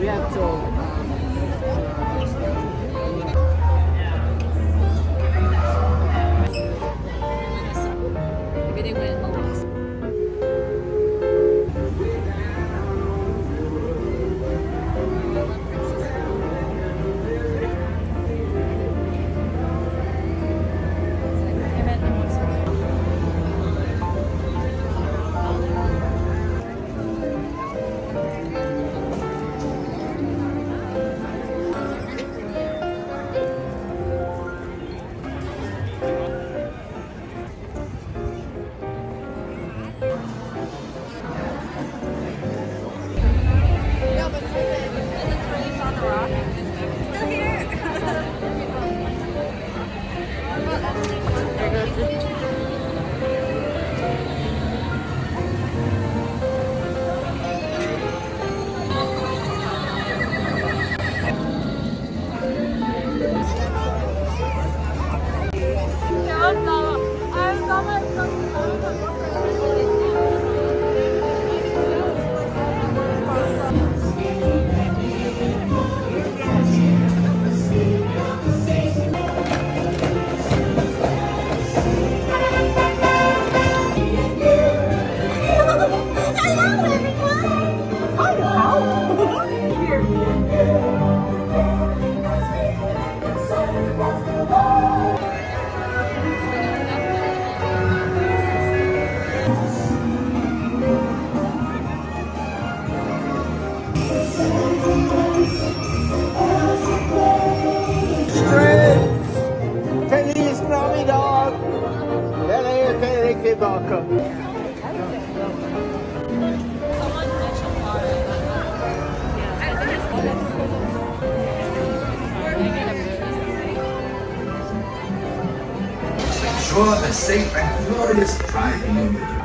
We have to. Maybe they went along. Enjoy the safe and glorious driving.